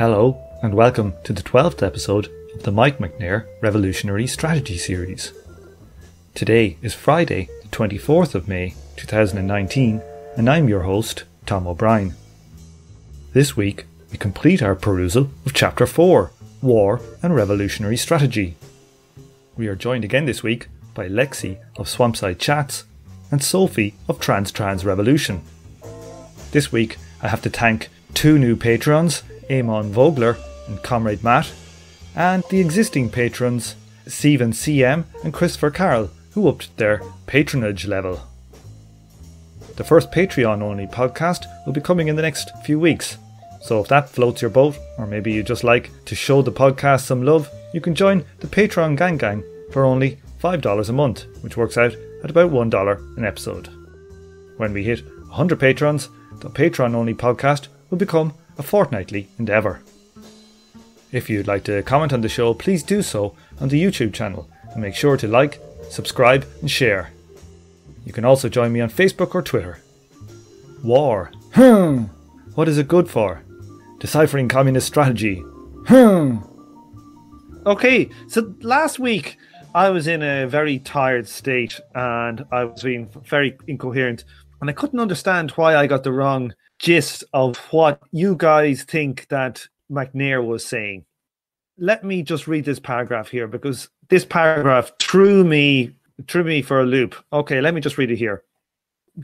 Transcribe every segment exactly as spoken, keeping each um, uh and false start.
Hello and welcome to the twelfth episode of the Mike Macnair Revolutionary Strategy Series. Today is Friday the twenty-fourth of May two thousand nineteen and I'm your host Tom O'Brien. This week we complete our perusal of Chapter four, War and Revolutionary Strategy. We are joined again this week by Lexi of Swampside Chats and Sophie of Trans Trans Revolution. This week I have to thank two new patrons, Amon Vogler and Comrade Matt, and the existing patrons Stephen C M and Christopher Carroll, who upped their patronage level. The first Patreon only podcast will be coming in the next few weeks, so if that floats your boat, or maybe you just like to show the podcast some love, you can join the Patreon gang gang for only five dollars a month, which works out at about one dollar an episode. When we hit one hundred patrons, the Patreon only podcast will become a fortnightly endeavour. If you'd like to comment on the show, please do so on the YouTube channel and make sure to like, subscribe and share. You can also join me on Facebook or Twitter. War. Hmm. What is it good for? Deciphering communist strategy. Hmm. Okay, so last week I was in a very tired state and I was being very incoherent and I couldn't understand why I got the wrong gist of what you guys think that Macnair was saying. Let me just read this paragraph here because this paragraph threw me threw me for a loop. Okay, let me just read it here.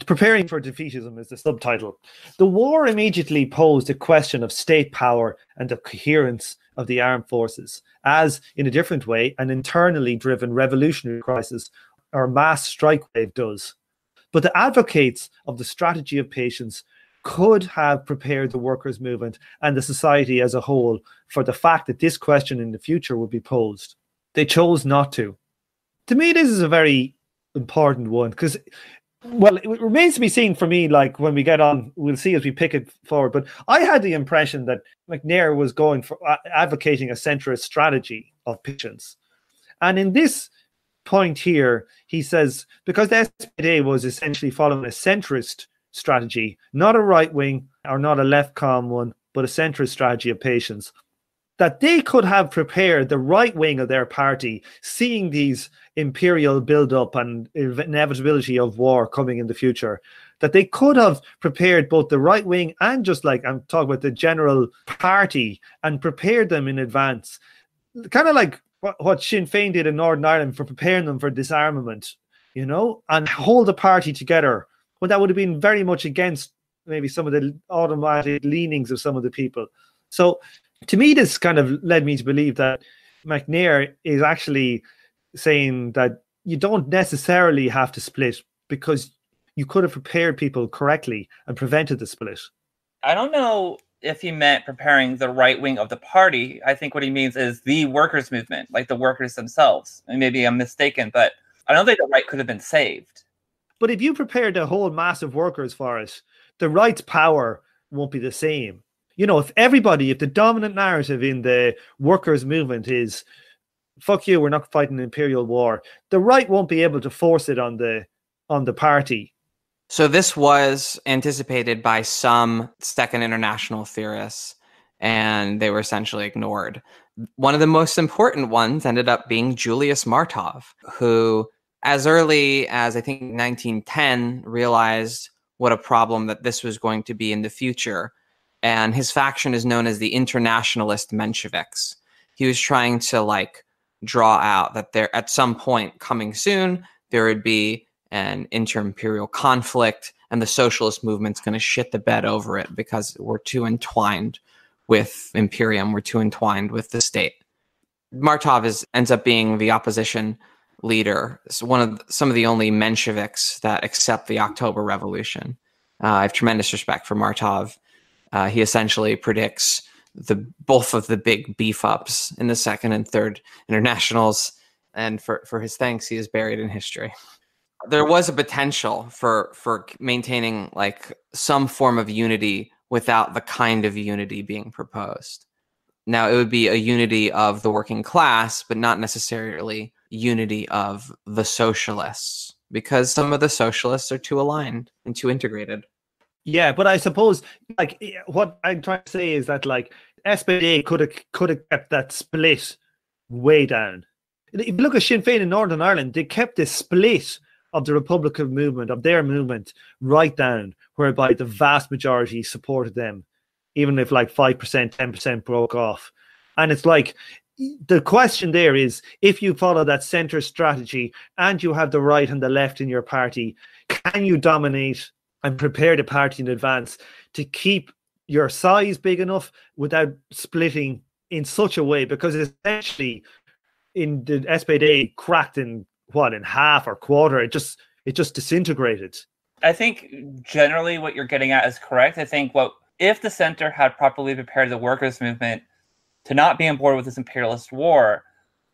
Preparing for defeatism is the subtitle. The war immediately posed a question of state power and the coherence of the armed forces, as, in a different way, an internally driven revolutionary crisis or mass strike wave does. But the advocates of the strategy of patience could have prepared the workers' movement and the society as a whole for the fact that this question in the future would be posed. They chose not to. To me, this is a very important one because, well, it remains to be seen for me, like when we get on, we'll see as we pick it forward. But I had the impression that Macnair was going for uh, advocating a centrist strategy of patience. And in this point here, he says, because the S P D was essentially following a centrist strategy, not a right wing or not a left calm one, but a centrist strategy of patience, that they could have prepared the right wing of their party, seeing these imperial build-up and inevitability of war coming in the future, that they could have prepared both the right wing and just like I'm talking about the general party and prepared them in advance, kind of like what Sinn Féin did in Northern Ireland for preparing them for disarmament, you know, and hold the party together. Well, that would have been very much against maybe some of the automatic leanings of some of the people. So to me, this kind of led me to believe that Macnair is actually saying that you don't necessarily have to split because you could have prepared people correctly and prevented the split. I don't know if he meant preparing the right wing of the party. I think what he means is the workers' movement, like the workers themselves. And maybe I'm mistaken, but I don't think the right could have been saved. But if you prepare the whole mass of workers for it, the right's power won't be the same. You know, if everybody, if the dominant narrative in the workers' movement is, fuck you, we're not fighting an imperial war, the right won't be able to force it on the on the party. So this was anticipated by some Second International theorists, and they were essentially ignored. One of the most important ones ended up being Julius Martov, who, as early as, I think, nineteen ten, realized what a problem that this was going to be in the future. And his faction is known as the Internationalist Mensheviks. He was trying to, like, draw out that there, at some point coming soon, there would be an inter-imperial conflict, and the socialist movement's going to shit the bed over it because we're too entwined with Imperium, we're too entwined with the state. Martov is, ends up being the opposition leader, so one of the, some of the only Mensheviks that accept the October Revolution. Uh, I have tremendous respect for Martov. Uh, he essentially predicts the both of the big beef-ups in the Second and Third Internationals, and for, for his thanks, he is buried in history. There was a potential for for maintaining like some form of unity without the kind of unity being proposed. Now, it would be a unity of the working class, but not necessarily unity of the socialists, because some of the socialists are too aligned and too integrated. Yeah, but I suppose, like, what I'm trying to say is that, like, S P D could have could have kept that split way down. If you look at Sinn Féin in Northern Ireland, they kept the split of the Republican movement, of their movement, right down, whereby the vast majority supported them, even if like five percent, ten percent broke off. And it's like, the question there is, if you follow that centre strategy and you have the right and the left in your party, can you dominate and prepare the party in advance to keep your size big enough without splitting in such a way? Because essentially, in the S P D cracked in what, in half or quarter, it just it just disintegrated. I think generally what you're getting at is correct. I think what if the center had properly prepared the workers' movement to not be on board with this imperialist war,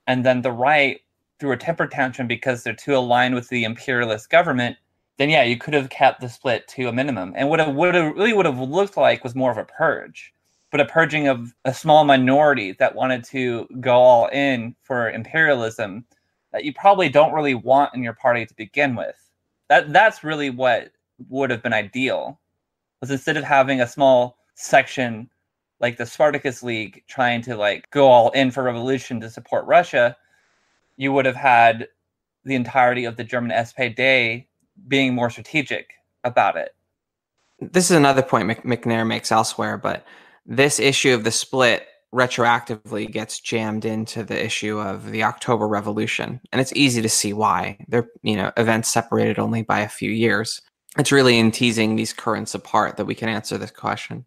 and then the right through a temper tantrum because they're too aligned with the imperialist government, then yeah, you could have kept the split to a minimum. And what it would have really would have looked like was more of a purge, but a purging of a small minority that wanted to go all in for imperialism that you probably don't really want in your party to begin with. That that's really what would have been ideal, was instead of having a small section like the Spartacist League trying to like go all in for revolution to support Russia, you would have had the entirety of the German S P D being more strategic about it. This is another point Mac- Macnair makes elsewhere, but this issue of the split retroactively gets jammed into the issue of the October Revolution. And it's easy to see why. They're, you know, events separated only by a few years. It's really in teasing these currents apart that we can answer this question.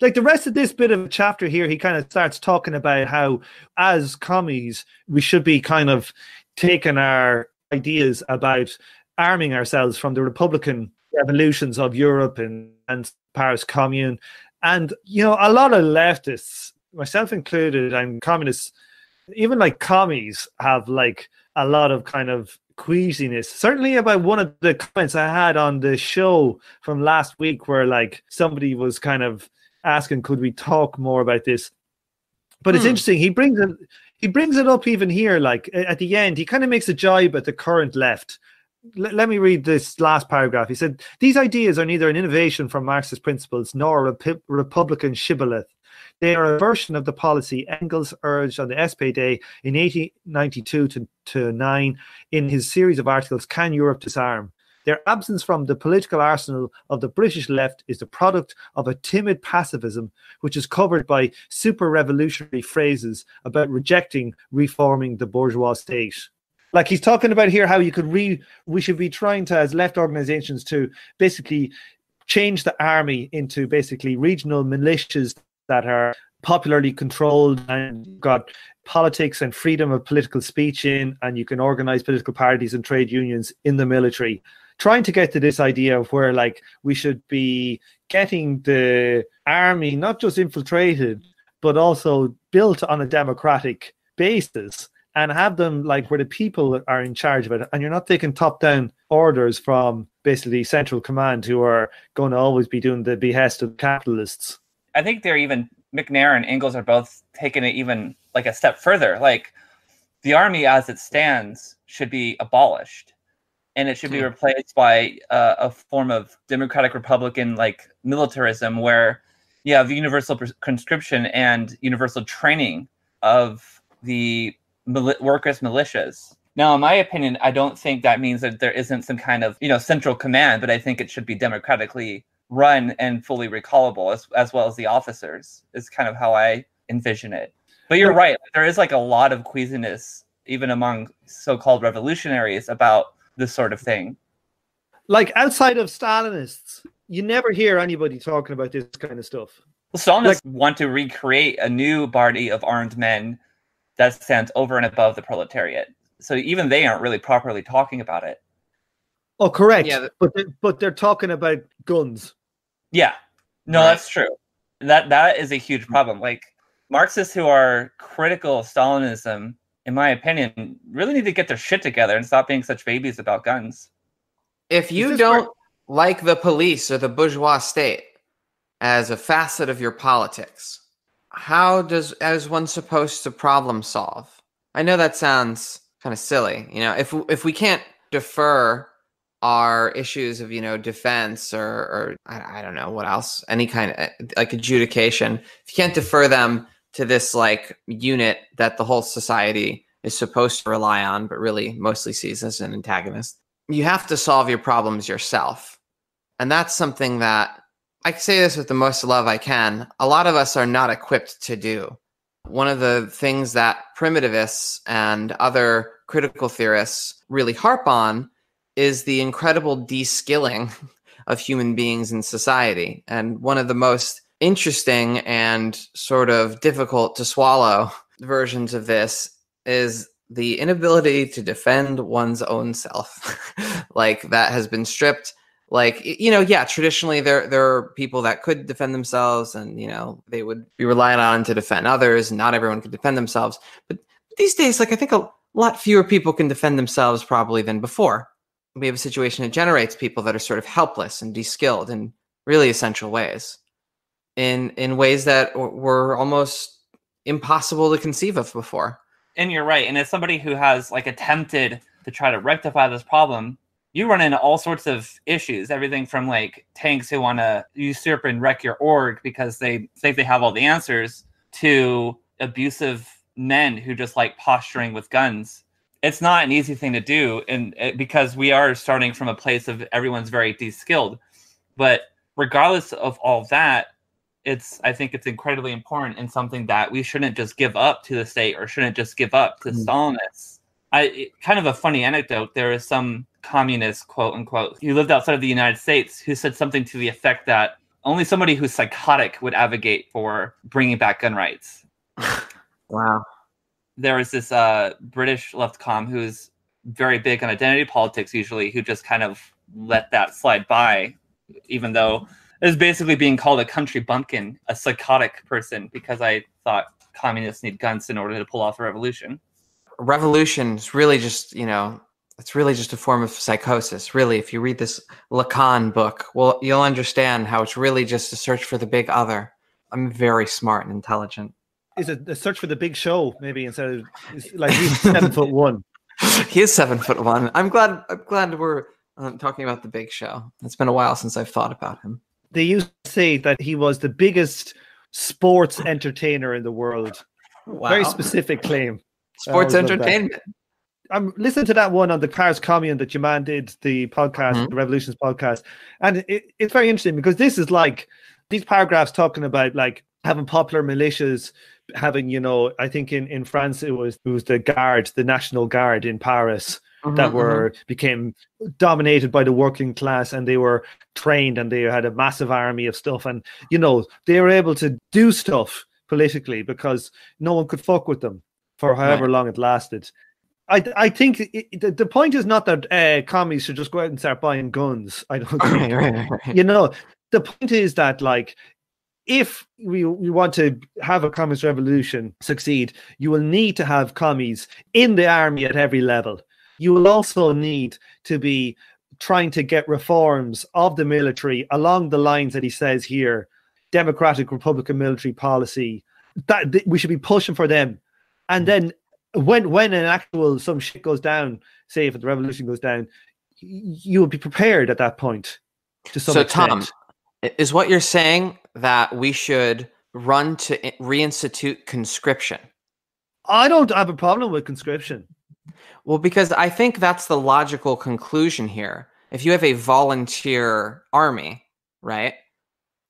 Like the rest of this bit of a chapter here, he kind of starts talking about how as commies, we should be kind of taking our ideas about arming ourselves from the Republican revolutions of Europe and, and Paris Commune. And, you know, a lot of leftists, myself included, and communists, even like commies, have like a lot of kind of queasiness. Certainly about one of the comments I had on the show from last week where like somebody was kind of asking, could we talk more about this? But hmm. it's interesting. He brings it, he brings it up even here. Like at the end, he kind of makes a jibe at the current left. Let me read this last paragraph. He said, these ideas are neither an innovation from Marxist principles nor a rep- Republican shibboleth. They are a version of the policy Engels urged on the S P D in eighteen ninety-two to nine in his series of articles, Can Europe Disarm? Their absence from the political arsenal of the British left is the product of a timid pacifism, which is covered by super-revolutionary phrases about rejecting reforming the bourgeois state. Like he's talking about here how you could re we should be trying to, as left organizations, to basically change the army into basically regional militias that are popularly controlled and got politics and freedom of political speech in, and you can organize political parties and trade unions in the military. Trying to get to this idea of where like we should be getting the army not just infiltrated, but also built on a democratic basis. And have them like where the people are in charge of it. And you're not taking top-down orders from basically central command who are going to always be doing the behest of capitalists. I think they're even, Macnair and Ingalls are both taking it even like a step further. Like the army as it stands should be abolished. And it should be replaced by uh, a form of democratic republican like militarism where you have universal conscription and universal training of the Mil- workers' militias. Now, in my opinion, I don't think that means that there isn't some kind of, you know, central command, but I think it should be democratically run and fully recallable, as, as well as the officers, is kind of how I envision it. But you're right. There is like a lot of queasiness, even among so-called revolutionaries, about this sort of thing. Like outside of Stalinists, you never hear anybody talking about this kind of stuff. Well, Stalinists like- want to recreate a new body of armed men that stands over and above the proletariat. So even they aren't really properly talking about it. Oh, correct. Yeah, but they're, but they're talking about guns. Yeah. No, right. That's true. That that is a huge problem. Like Marxists who are critical of Stalinism, in my opinion, really need to get their shit together and stop being such babies about guns. If you don't where- like the police or the bourgeois state as a facet of your politics, how does as one supposed to problem solve? I know that sounds kind of silly. You know, if if we can't defer are issues of, you know, defense or, or I, I don't know what else, any kind of like adjudication, if you can't defer them to this like unit that the whole society is supposed to rely on, but really mostly sees as an antagonist, you have to solve your problems yourself. And that's something that I say this with the most love I can. A lot of us are not equipped to do. One of the things that primitivists and other critical theorists really harp on is the incredible de-skilling of human beings in society. And one of the most interesting and sort of difficult to swallow versions of this is the inability to defend one's own self. Like, that has been stripped. Like, you know, yeah, traditionally there, there are people that could defend themselves and, you know, they would be relied on to defend others. And not everyone could defend themselves. But these days, like, I think a lot fewer people can defend themselves probably than before. We have a situation that generates people that are sort of helpless and de-skilled in really essential ways, in in ways that were almost impossible to conceive of before. And you're right. And as somebody who has like attempted to try to rectify this problem, you run into all sorts of issues. Everything from like tanks who want to usurp and wreck your org because they think they have all the answers, to abusive men who just like posturing with guns. It's not an easy thing to do, and because we are starting from a place of everyone's very de-skilled. But regardless of all that, it's I think it's incredibly important and something that we shouldn't just give up to the state, or shouldn't just give up to mm. Stalinists. I, it, kind of a funny anecdote, there is some communist, quote unquote, who lived outside of the United States, who said something to the effect that only somebody who's psychotic would advocate for bringing back gun rights. Wow. There was this uh, British left comm who's very big on identity politics usually, who just kind of let that slide by, even though it was basically being called a country bumpkin, a psychotic person, because I thought communists need guns in order to pull off a revolution. Revolution is really just, you know, it's really just a form of psychosis. Really, if you read this Lacan book, well, you'll understand how it's really just a search for the big other. I'm very smart and intelligent. Is it a search for the big show, maybe, instead of, like, he's seven foot one. He is seven foot one. I'm glad. I'm glad we're um, talking about the big show. It's been a while since I've thought about him. They used to say that he was the biggest sports entertainer in the world. Wow. Very specific claim. Sports entertainment. I'm listening to that one on the Cars Commune that your man did, the podcast, mm-hmm. the Revolutions podcast, and it, it's very interesting because this is like these paragraphs talking about like having popular militias. Having, you know, I think in, in France it was it was the Guard, the National Guard in Paris, mm-hmm, that were mm-hmm. became dominated by the working class, and they were trained and they had a massive army of stuff, and you know they were able to do stuff politically because no one could fuck with them for however right. long it lasted. I I think it, the the point is not that uh, commies should just go out and start buying guns. I don't think, right, right, right. you know. The point is that like. If we, we want to have a communist revolution succeed, you will need to have commies in the army at every level. You will also need to be trying to get reforms of the military along the lines that he says here, democratic republican military policy, that th- we should be pushing for them. And then when when an actual some shit goes down, say if the revolution goes down, you will be prepared at that point to some extent. So Tom, is what you're saying that we should run to reinstitute conscription? I don't have a problem with conscription. Well, because I think that's the logical conclusion here. If you have a volunteer army, right,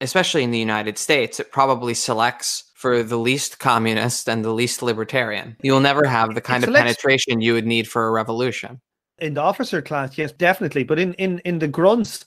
especially in the United States, it probably selects for the least communist and the least libertarian. You'll never have the kind of penetration you would need for a revolution. In the officer class, yes, definitely. But in, in, in the grunts,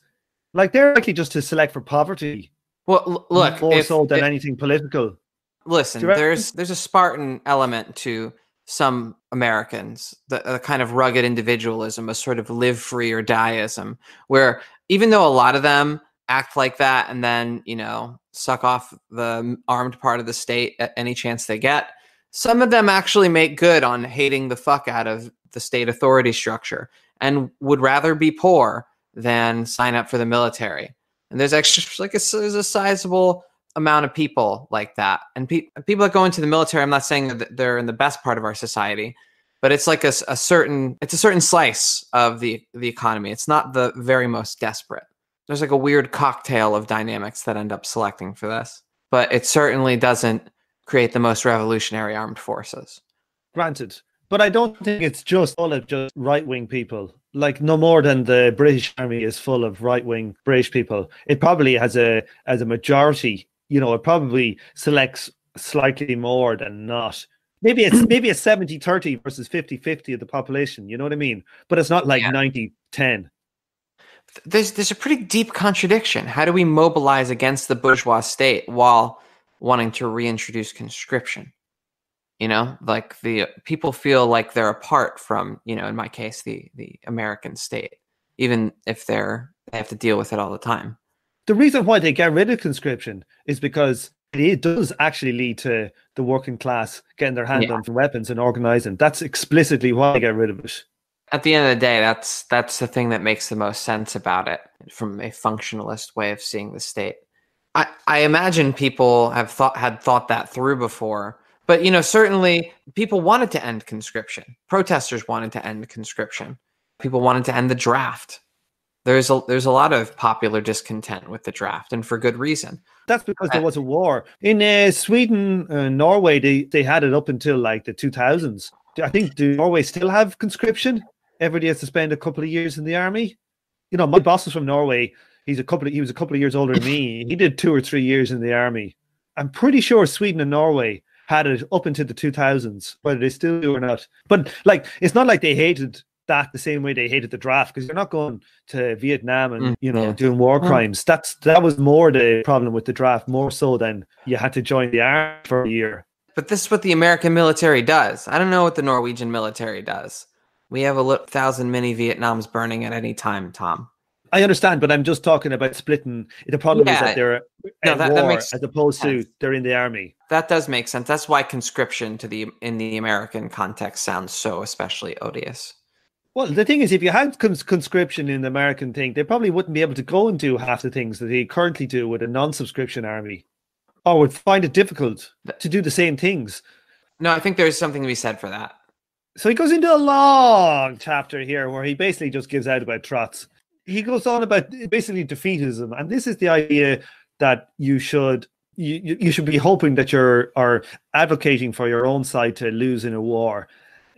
like they're likely just to select for poverty. Well, look, more so than anything political. Listen, there's there's a Spartan element to some Americans, the, the kind of rugged individualism, a sort of live free or dieism, where even though a lot of them act like that and then, you know, suck off the armed part of the state at any chance they get, some of them actually make good on hating the fuck out of the state authority structure and would rather be poor than sign up for the military. And there's actually like a, there's a sizable amount of people like that. And pe- people that go into the military, I'm not saying that they're in the best part of our society, but it's like a, a certain, it's a certain slice of the, the economy. It's not the very most desperate. There's like a weird cocktail of dynamics that end up selecting for this, but it certainly doesn't create the most revolutionary armed forces. Granted. But I don't think it's just all of just right-wing people. Like, no more than the British Army is full of right-wing British people. It probably has a as a majority, you know, it probably selects slightly more than not. Maybe it's maybe it's seventy thirty versus fifty fifty of the population, you know what I mean? But it's not like ninety ten. Yeah. There's, there's a pretty deep contradiction. How do we mobilize against the bourgeois state while wanting to reintroduce conscription? You know, like the people feel like they're apart from, you know, in my case, the the American state, even if they're they have to deal with it all the time. The reason why they get rid of conscription is because it does actually lead to the working class getting their hands yeah. on weapons and organizing. That's explicitly why they get rid of it. At the end of the day, that's that's the thing that makes the most sense about it from a functionalist way of seeing the state. I I imagine people have thought had thought that through before. But, you know, certainly people wanted to end conscription. Protesters wanted to end conscription. People wanted to end the draft. There's a, there's a lot of popular discontent with the draft, and for good reason. That's because there was a war. In uh, Sweden, uh, Norway, they, they had it up until like the two thousands. I think, do Norway still have conscription? Everybody has to spend a couple of years in the army. You know, my boss was from Norway. He's a couple of, he was a couple of years older than me. He did two or three years in the army. I'm pretty sure Sweden and Norway had it up into the two thousands, whether they still do or not. But like, it's not like they hated that the same way they hated the draft, because they're not going to Vietnam and mm, you know yeah. doing war crimes. Mm. That's that was more the problem with the draft, more so than you had to join the army for a year. But this is what the American military does. I don't know what the Norwegian military does. We have a thousand mini Vietnams burning at any time, Tom. I understand, but I'm just talking about splitting. The problem yeah. is that they're no, at that, war that makes as opposed sense. to they're in the army. That does make sense. That's why conscription to the in the American context sounds so especially odious. Well, the thing is, if you had cons conscription in the American thing, they probably wouldn't be able to go and do half the things that they currently do with a non-subscription army, or would find it difficult to do the same things. No, I think there's something to be said for that. So he goes into a long chapter here where he basically just gives out about trots. He goes on about basically defeatism, and this is the idea that you should you you should be hoping that you're are advocating for your own side to lose in a war.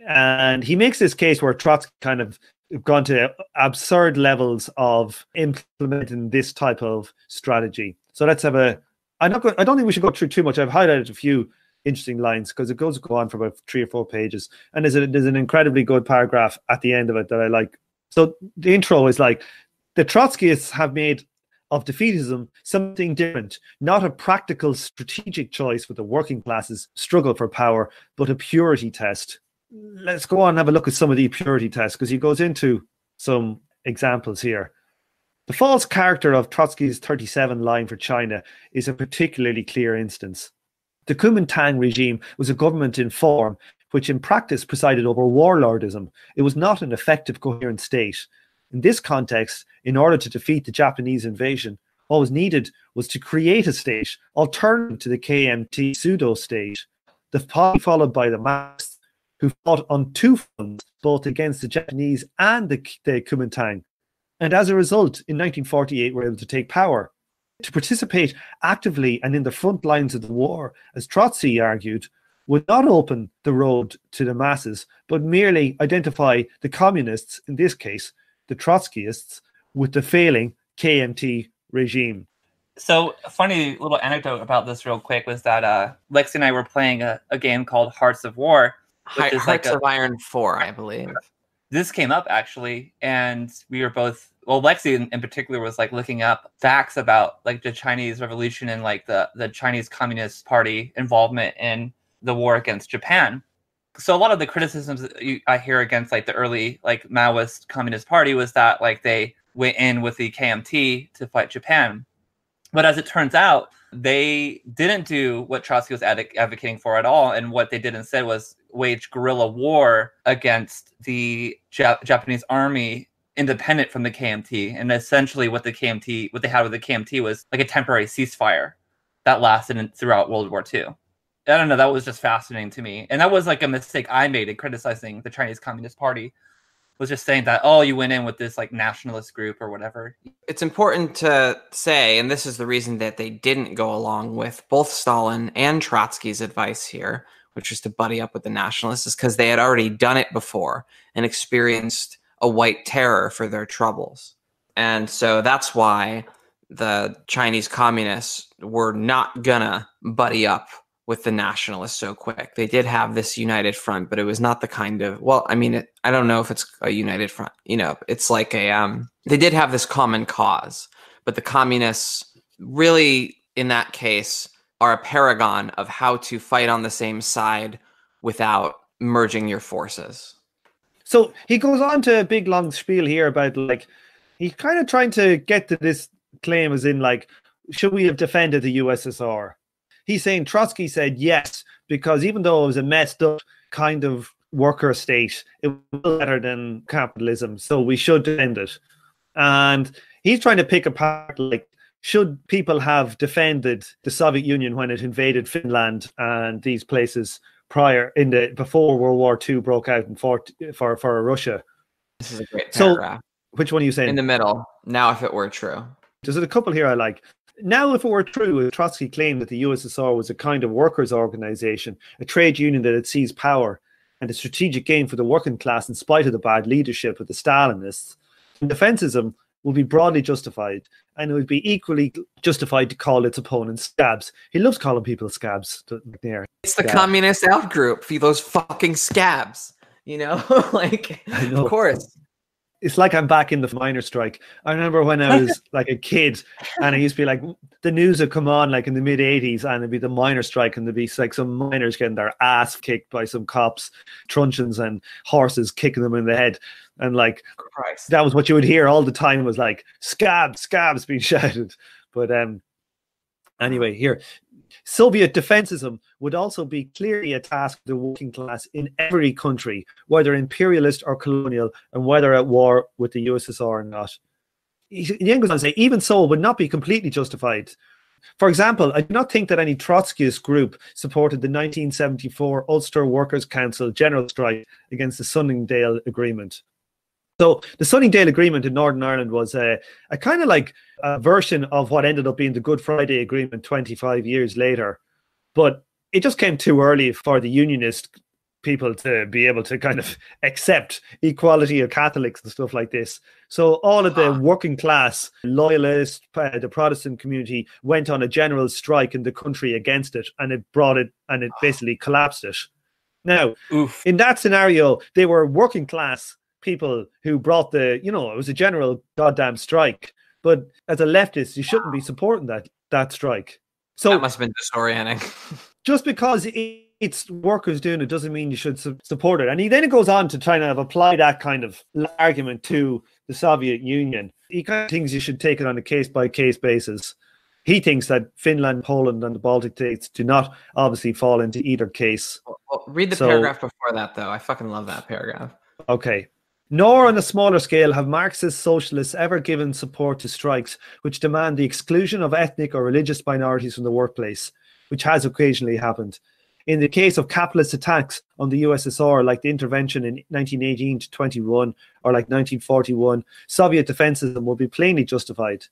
And he makes this case where Trotsky kind of gone to absurd levels of implementing this type of strategy. So let's have a. I'm not going. I don't think we should go through too much. I've highlighted a few interesting lines because it goes go on for about three or four pages, and there's a, there's an incredibly good paragraph at the end of it that I like. So the intro is like, the Trotskyists have made of defeatism something different, not a practical strategic choice with the working classes struggle for power, but a purity test. Let's go on and have a look at some of the purity tests, because he goes into some examples here. The false character of Trotsky's thirty-seven line for China is a particularly clear instance. The Kuomintang regime was a government in form, which in practice presided over warlordism. It was not an effective, coherent state. In this context, in order to defeat the Japanese invasion, what was needed was to create a state alternative to the K M T pseudo-state, the party followed by the Marxists, who fought on two fronts, both against the Japanese and the, the Kuomintang. And as a result, in nineteen forty-eight, were able to take power. To participate actively and in the front lines of the war, as Trotsky argued, would not open the road to the masses, but merely identify the communists, in this case, the Trotskyists, with the failing K M T regime. So a funny little anecdote about this real quick was that uh, Lexi and I were playing a, a game called Hearts of War. Which is Hearts like a, of Iron four, I believe. This came up, actually, and we were both, well, Lexi in, in particular was like looking up facts about like the Chinese Revolution and like the, the Chinese Communist Party involvement in the war against Japan. So a lot of the criticisms that you, I hear against like the early like Maoist Communist Party was that like they went in with the K M T to fight Japan. But as it turns out, they didn't do what Trotsky was ad advocating for at all. And what they did instead was wage guerrilla war against the Jap Japanese army independent from the K M T. And essentially what the K M T, what they had with the K M T was like a temporary ceasefire that lasted in, throughout World War Two. I don't know. That was just fascinating to me. And that was like a mistake I made in criticizing the Chinese Communist Party, was just saying that, oh, you went in with this like nationalist group or whatever. It's important to say, and this is the reason that they didn't go along with both Stalin and Trotsky's advice here, which was to buddy up with the nationalists, is because they had already done it before and experienced a white terror for their troubles. And so that's why the Chinese communists were not gonna buddy up with the nationalists so quick. They did have this united front, but it was not the kind of, well, I mean, it, I don't know if it's a united front, you know, it's like a, um, they did have this common cause, but the communists really in that case are a paragon of how to fight on the same side without merging your forces. So he goes on to a big long spiel here about like, he's kind of trying to get to this claim as in like, should we have defended the U S S R? He's saying Trotsky said yes, because even though it was a messed up kind of worker state, it was better than capitalism, so we should defend it. And he's trying to pick apart, like, should people have defended the Soviet Union when it invaded Finland and these places prior in the before World War Two broke out and fought for, for Russia? This is a great paragraph. So, which one are you saying? In the middle. Now, if it were true. There's a couple here I like. Now, if it were true, if Trotsky claimed that the U S S R was a kind of workers' organization, a trade union that had seized power, and a strategic gain for the working class in spite of the bad leadership of the Stalinists, defensivism would be broadly justified, and it would be equally justified to call its opponents scabs. He loves calling people scabs. Macnair. It's the yeah. communist outgroup, those fucking scabs, you know? Like, know. Of course. It's like I'm back in the minor strike. I remember when I was like a kid and I used to be like, the news would come on like in the mid eighties and it'd be the minor strike and there'd be like some miners getting their ass kicked by some cops, truncheons and horses kicking them in the head. And like, Christ. That was what you would hear all the time was like, scab, scabs being shouted. But um, anyway, here, Soviet defensivism would also be clearly a task of the working class in every country, whether imperialist or colonial, and whether at war with the U S S R or not. Yang goes on to say, even so, it would not be completely justified. For example, I do not think that any Trotskyist group supported the nineteen seventy-four Ulster Workers' Council general strike against the Sunningdale Agreement. So the Sunningdale Agreement in Northern Ireland was a, a kind of like a version of what ended up being the Good Friday Agreement twenty-five years later. But it just came too early for the unionist people to be able to kind of accept equality of Catholics and stuff like this. So all of the working class, loyalists, uh, the Protestant community went on a general strike in the country against it, and it brought it and it basically collapsed it. Now, Oof. in that scenario, they were working class people who brought the, you know, it was a general goddamn strike. But as a leftist, you shouldn't be supporting that that strike. So that must have been disorienting. Just because it, it's workers doing it doesn't mean you should su support it. And he then goes on to try to apply that kind of argument to the Soviet Union. He kind of thinks you should take it on a case-by-case basis. He thinks that Finland, Poland, and the Baltic states do not obviously fall into either case. Well, well, read the so, paragraph before that, though. I fucking love that paragraph. Okay. Nor on a smaller scale have Marxist socialists ever given support to strikes which demand the exclusion of ethnic or religious minorities from the workplace, which has occasionally happened. In the case of capitalist attacks on the U S S R, like the intervention in nineteen eighteen to twenty-one or like nineteen forty-one, Soviet defensivism would be plainly justified.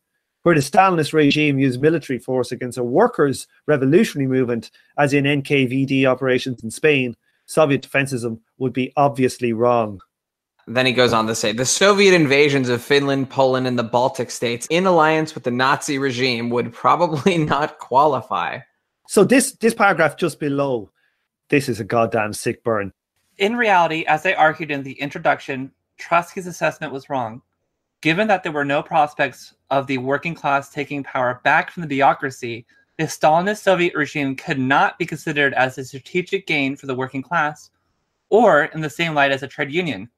Where the Stalinist regime used military force against a workers' revolutionary movement, as in N K V D operations in Spain, Soviet defensivism would be obviously wrong. Then he goes on to say, the Soviet invasions of Finland, Poland, and the Baltic states in alliance with the Nazi regime would probably not qualify. So this, this paragraph just below, this is a goddamn sick burn. In reality, as I argued in the introduction, Trotsky's assessment was wrong. Given that there were no prospects of the working class taking power back from the bureaucracy, the Stalinist Soviet regime could not be considered as a strategic gain for the working class, or in the same light as a trade union.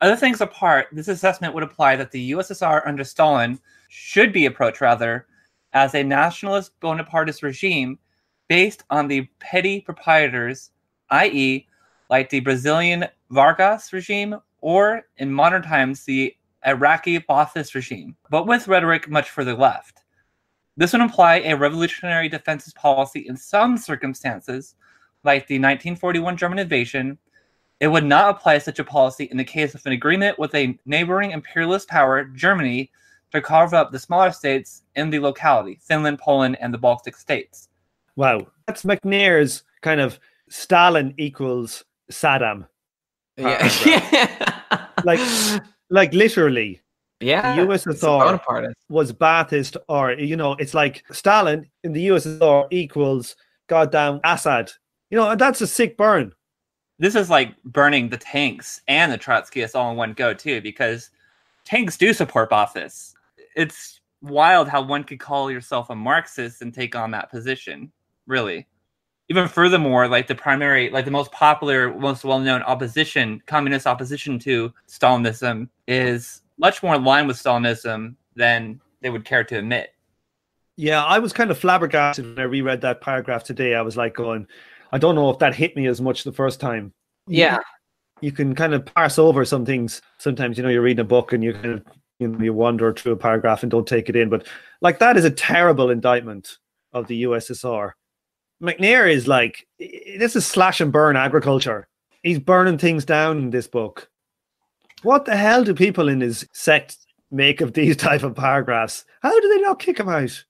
Other things apart, this assessment would imply that the U S S R under Stalin should be approached, rather, as a nationalist Bonapartist regime based on the petty proprietors, that is, like the Brazilian Vargas regime, or in modern times, the Iraqi Baathist regime, but with rhetoric much further left. This would imply a revolutionary defensive policy in some circumstances, like the nineteen forty-one German invasion, it would not apply such a policy in the case of an agreement with a neighboring imperialist power, Germany, to carve up the smaller states in the locality, Finland, Poland, and the Baltic states. Wow. That's Macnair's kind of Stalin equals Saddam. Yeah. yeah. Like, like literally. Yeah. The U S S R was Baathist, or, you know, it's like Stalin in the U S S R equals goddamn Assad. You know, and that's a sick burn. This is like burning the tanks and the Trotskyists all in one go, too, because tanks do support Baathist. It's wild how one could call yourself a Marxist and take on that position, really. Even furthermore, like the primary, like the most popular, most well-known opposition, communist opposition to Stalinism is much more in line with Stalinism than they would care to admit. Yeah, I was kind of flabbergasted when I reread that paragraph today. I was like going, I don't know if that hit me as much the first time. Yeah. You can kind of parse over some things. Sometimes, you know, you're reading a book and you kind of, you know, you wander through a paragraph and don't take it in. But like, that is a terrible indictment of the U S S R. Macnair is like, this is slash and burn agriculture. He's burning things down in this book. What the hell do people in his sect make of these type of paragraphs? How do they not kick him out?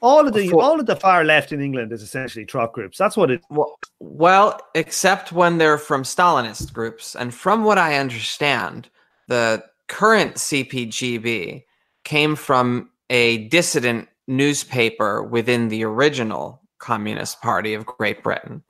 All of the all of the far left in England is essentially trot groups. That's what it. Well, well, except when they're from Stalinist groups, and from what I understand, the current C P G B came from a dissident newspaper within the original Communist Party of Great Britain.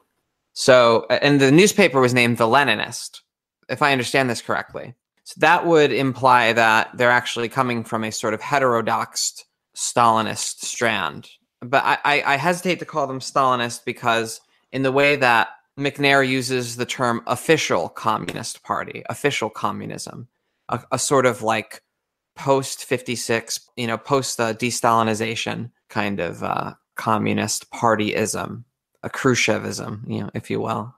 So, and the newspaper was named The Leninist, if I understand this correctly. So that would imply that they're actually coming from a sort of heterodox Stalinist strand, but I, I, I hesitate to call them Stalinist because in the way that Macnair uses the term official Communist Party, official communism, a, a sort of like post fifty-six, you know, post uh, de-Stalinization kind of uh, communist partyism, a Khrushchevism, you know, if you will.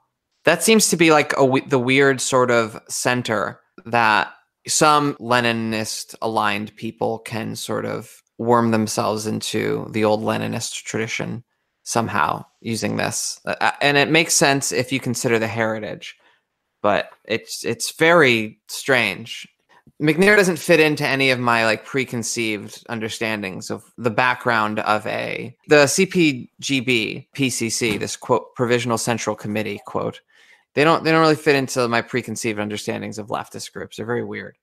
That seems to be like a, the weird sort of center that some Leninist aligned people can sort of worm themselves into the old Leninist tradition somehow using this. And it makes sense if you consider the heritage, but it's it's very strange. Macnair doesn't fit into any of my like preconceived understandings of the background of a the C P G B P C C, this quote provisional central committee quote. They don't they don't really fit into my preconceived understandings of leftist groups. They're very weird.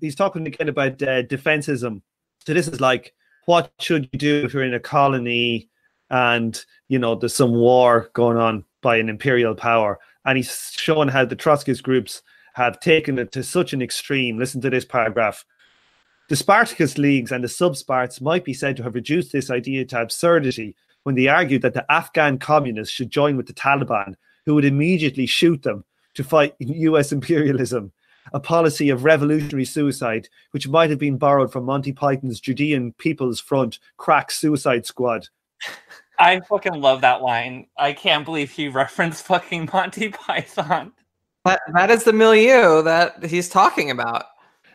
He's talking again about uh, defensism. So this is like, what should you do if you're in a colony and, you know, there's some war going on by an imperial power? And he's showing how the Trotskyist groups have taken it to such an extreme. Listen to this paragraph. The Spartacist leagues and the sub-Sparts might be said to have reduced this idea to absurdity when they argued that the Afghan communists should join with the Taliban, who would immediately shoot them to fight U S imperialism. A policy of revolutionary suicide, which might have been borrowed from Monty Python's Judean People's Front crack suicide squad. I fucking love that line. I can't believe he referenced fucking Monty Python. That, that is the milieu that he's talking about.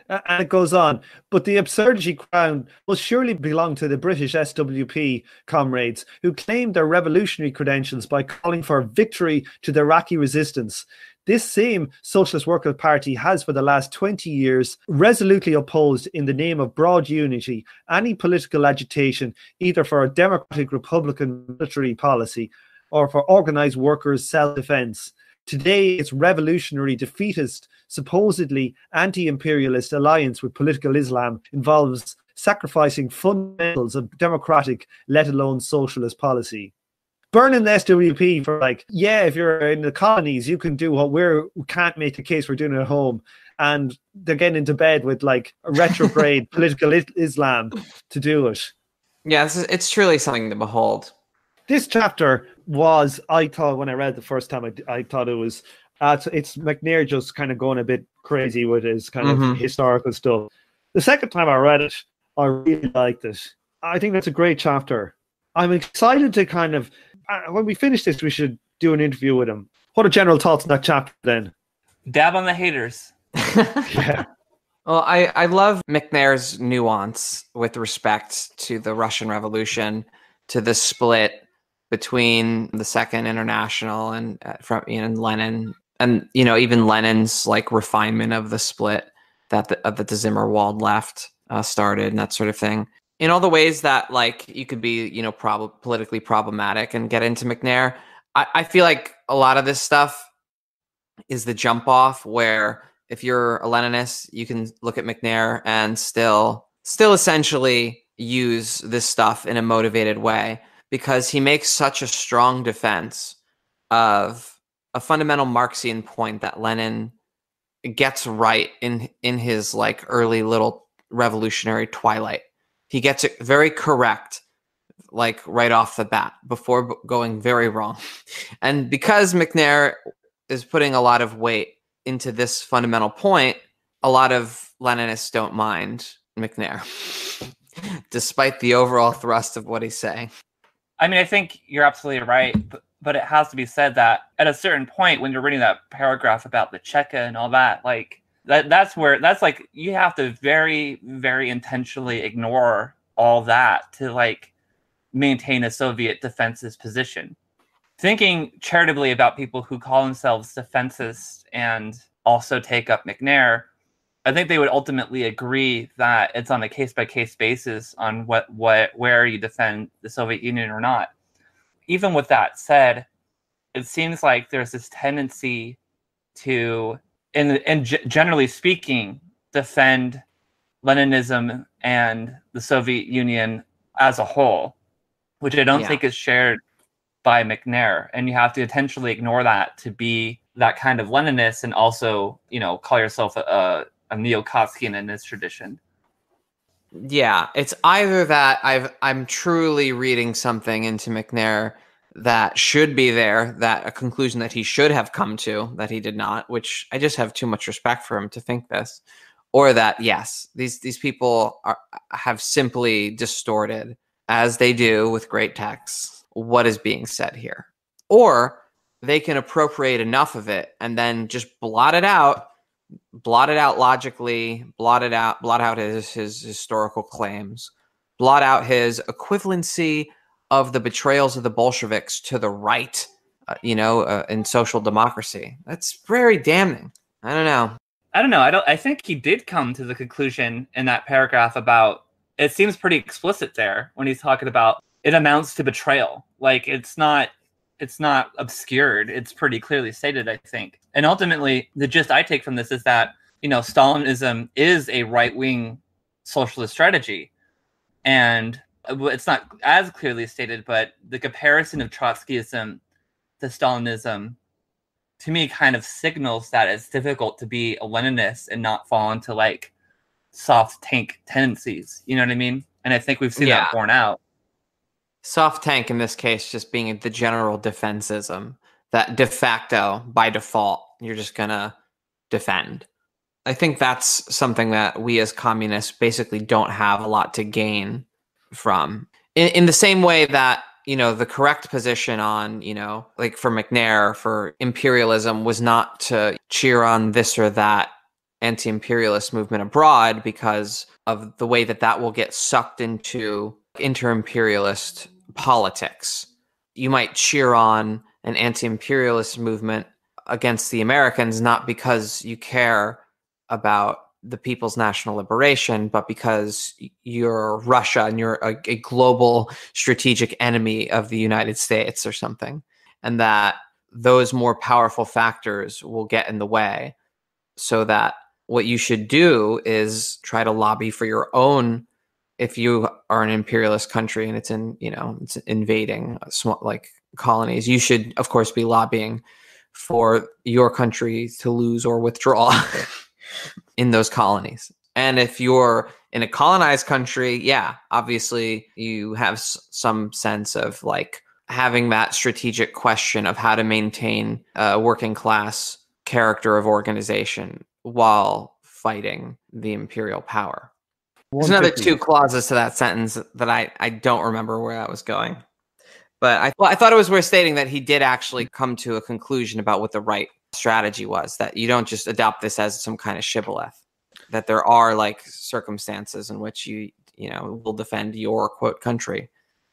And it goes on. But the absurdity crown will surely belong to the British S W P comrades who claimed their revolutionary credentials by calling for victory to the Iraqi resistance. This same Socialist Workers' Party has for the last twenty years resolutely opposed, in the name of broad unity, any political agitation either for a democratic republican military policy or for organized workers' self-defense. Today, its revolutionary, defeatist, supposedly anti-imperialist alliance with political Islam involves sacrificing fundamentals of democratic, let alone socialist policy. Burning the S W P for like, yeah, if you're in the colonies, you can do what we're, we can't make the case we're doing at home. And they're getting into bed with like a retrograde political Islam to do it. Yeah, this is, it's truly something to behold. This chapter was, I thought when I read it the first time, I, I thought it was, uh, it's Macnair just kind of going a bit crazy with his kind mm-hmm. of historical stuff. The second time I read it, I really liked it. I think that's a great chapter. I'm excited to kind of, when we finish this, we should do an interview with him. What are general thoughts in that chapter then? Dab on the haters. Yeah. Well, I, I love Macnair's nuance with respect to the Russian Revolution, to the split between the Second International and uh, from you know, Lenin, and you know even Lenin's like refinement of the split that the, uh, that the Zimmerwald left uh, started and that sort of thing. In all the ways that like you could be you know prob- politically problematic and get into Macnair, I, I feel like a lot of this stuff is the jump off where if you're a Leninist, you can look at Macnair and still still essentially use this stuff in a motivated way, because he makes such a strong defense of a fundamental Marxian point that Lenin gets right in in his like early little revolutionary twilight. He gets it very correct, like right off the bat, before b- going very wrong. And because Macnair is putting a lot of weight into this fundamental point, a lot of Leninists don't mind Macnair, despite the overall thrust of what he's saying. I mean, I think you're absolutely right, but, but it has to be said that at a certain point when you're reading that paragraph about the Cheka and all that, like that that's where that's like you have to very, very intentionally ignore all that to like maintain a Soviet defensive position. Thinking charitably about people who call themselves defensists and also take up Macnair, I think they would ultimately agree that it's on a case-by-case basis on what, what, where you defend the Soviet Union or not. Even with that said, it seems like there's this tendency to, and and g- generally speaking, defend Leninism and the Soviet Union as a whole, which I don't yeah. think is shared by Macnair. And you have to intentionally ignore that to be that kind of Leninist and also, you know, call yourself a, a a neo-Kotskian in this tradition. Yeah, it's either that I've, I'm truly reading something into Macnair that should be there, that a conclusion that he should have come to, that he did not, which I just have too much respect for him to think this, or that, yes, these, these people are, have simply distorted, as they do with great texts, what is being said here. Or they can appropriate enough of it and then just blot it out Blot it out logically, blot it out, blot out his, his historical claims, blot out his equivalency of the betrayals of the Bolsheviks to the right, uh, you know, uh, in social democracy. That's very damning. I don't know. I don't know. I don't. I think he did come to the conclusion in that paragraph about, it seems pretty explicit there when he's talking about it amounts to betrayal. Like it's not. It's not obscured. It's pretty clearly stated, I think. And ultimately, the gist I take from this is that, you know, Stalinism is a right-wing socialist strategy. And it's not as clearly stated, but the comparison of Trotskyism to Stalinism, to me, kind of signals that it's difficult to be a Leninist and not fall into, like, soft tank tendencies. You know what I mean? And I think we've seen yeah. that borne out. Soft tank in this case just being the general defensism that de facto, by default, you're just going to defend. I think that's something that we as communists basically don't have a lot to gain from. In, in the same way that, you know, the correct position on, you know, like for Macnair, for imperialism was not to cheer on this or that anti-imperialist movement abroad because of the way that that will get sucked into inter-imperialist politics. You might cheer on an anti-imperialist movement against the Americans, not because you care about the people's national liberation, but because you're Russia and you're a, a global strategic enemy of the United States or something, and that those more powerful factors will get in the way, so that what you should do is try to lobby for your own. If you are an imperialist country and it's in, you know, it's invading like colonies, you should, of course, be lobbying for your country to lose or withdraw in those colonies. And if you're in a colonized country, yeah, obviously you have s- some sense of like having that strategic question of how to maintain a working class character of organization while fighting the imperial power. There's another two clauses to that sentence that I, I don't remember where that was going. But I, well, I thought it was worth stating that he did actually come to a conclusion about what the right strategy was, that you don't just adopt this as some kind of shibboleth, that there are like circumstances in which you, you know, will defend your quote country,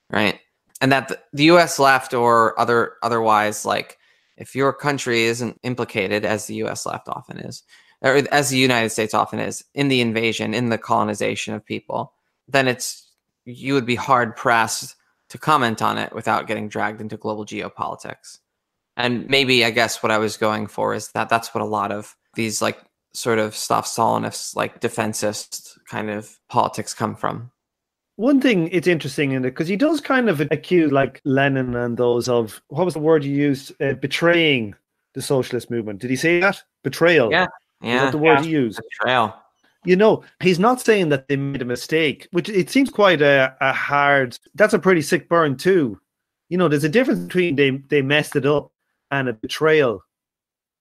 right? and that the U S left or other otherwise, like if your country isn't implicated, as the U S left often is, or as the United States often is, in the invasion, in the colonization of people, then it's you would be hard pressed to comment on it without getting dragged into global geopolitics. And maybe, I guess, what I was going for is that that's what a lot of these like sort of Stalinist, like defensist kind of politics come from. One thing it's interesting in it, because he does kind of accuse like Lenin and those of, what was the word you used? Uh, betraying the socialist movement. Did he say that? Betrayal. Yeah. Yeah. Is that the word yeah. he used? Betrayal. You know, he's not saying that they made a mistake, which it seems quite a, a hard, that's a pretty sick burn too. You know, there's a difference between they, they messed it up and a betrayal.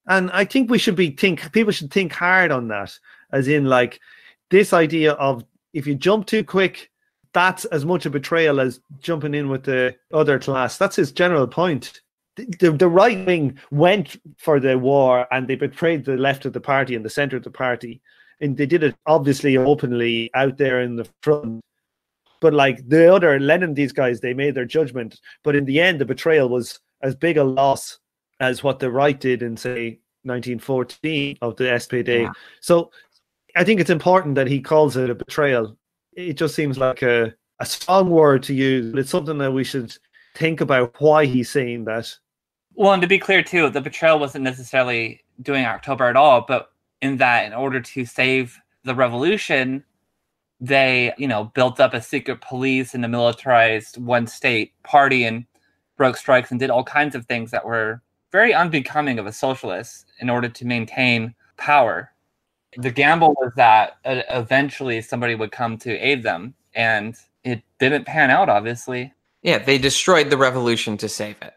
And I think we should be think, people should think hard on that, as in like this idea of if you jump too quick, that's as much a betrayal as jumping in with the other class. That's his general point. The, the, the right wing went for the war and they betrayed the left of the party and the center of the party. And they did it obviously openly out there in the front. But like the other Lenin, these guys, they made their judgment. But in the end, the betrayal was as big a loss as what the right did in, say, nineteen fourteen of the S P D. Yeah. So I think it's important that he calls it a betrayal. It just seems like a, a strong word to use. It's something that we should think about why he's saying that. Well, and to be clear, too, the betrayal wasn't necessarily doing October at all, but in that in order to save the revolution, they, you know, built up a secret police and a militarized one-state party and broke strikes and did all kinds of things that were very unbecoming of a socialist in order to maintain power. The gamble was that uh, eventually somebody would come to aid them, and it didn't pan out, obviously. Yeah, they destroyed the revolution to save it.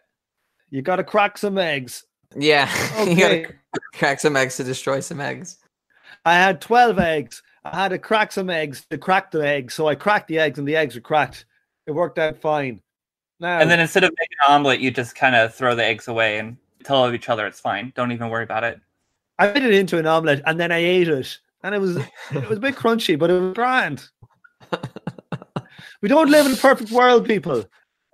You got to crack some eggs. Yeah, okay. You got to crack some eggs to destroy some eggs. I had twelve eggs. I had to crack some eggs to crack the eggs, so I cracked the eggs, and the eggs were cracked. It worked out fine. Now, and then instead of making an omelet, you just kind of throw the eggs away and tell each other it's fine. Don't even worry about it. I made it into an omelet and then I ate it, and it was it was a bit crunchy, but it was grand. We don't live in a perfect world, people.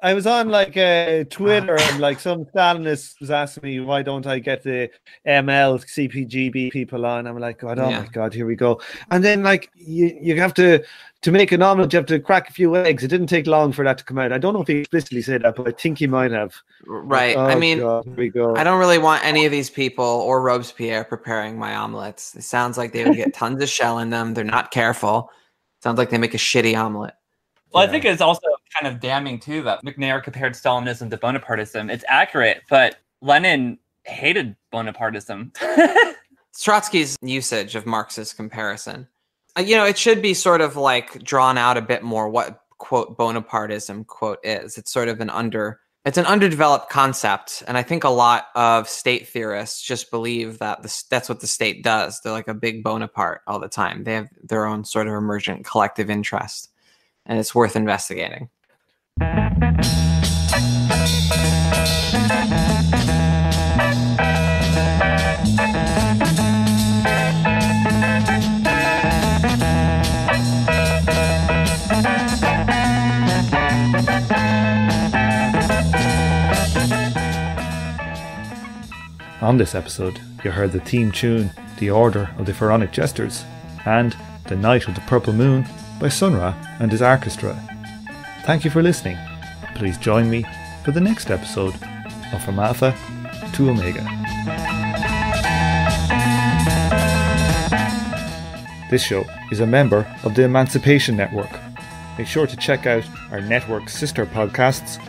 I was on like uh, Twitter and like some Stalinist was asking me why don't I get the M L C P G B people on. I'm like, God, oh yeah. my God, here we go. And then like you, you have to to make an omelet, you have to crack a few eggs. It didn't take long for that to come out. I don't know if he explicitly said that, but I think he might have. Right. Oh, I mean, God, here we go. I don't really want any of these people or Robespierre preparing my omelets. It sounds like they would get tons of shell in them. They're not careful. Sounds like they make a shitty omelet. Well, yeah. I think it's also kind of damning, too, that Macnair compared Stalinism to Bonapartism. It's accurate, but Lenin hated Bonapartism. Trotsky's usage of Marxist comparison. You know, it should be sort of like drawn out a bit more what, quote, Bonapartism, quote, is. It's sort of an under, it's an underdeveloped concept. And I think a lot of state theorists just believe that the, that's what the state does. They're like a big Bonaparte all the time. They have their own sort of emergent collective interest. And it's worth investigating. On this episode, you heard the theme tune, The Order of the Pharaonic Jesters, and The Knight of the Purple Moon, by Sunra and his orchestra. Thank you for listening. Please join me for the next episode of From Alpha to Omega. This show is a member of the Emancipation Network. Make sure to check out our network's sister podcasts,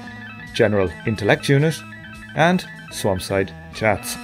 General Intellect Unit and Swampside Chats.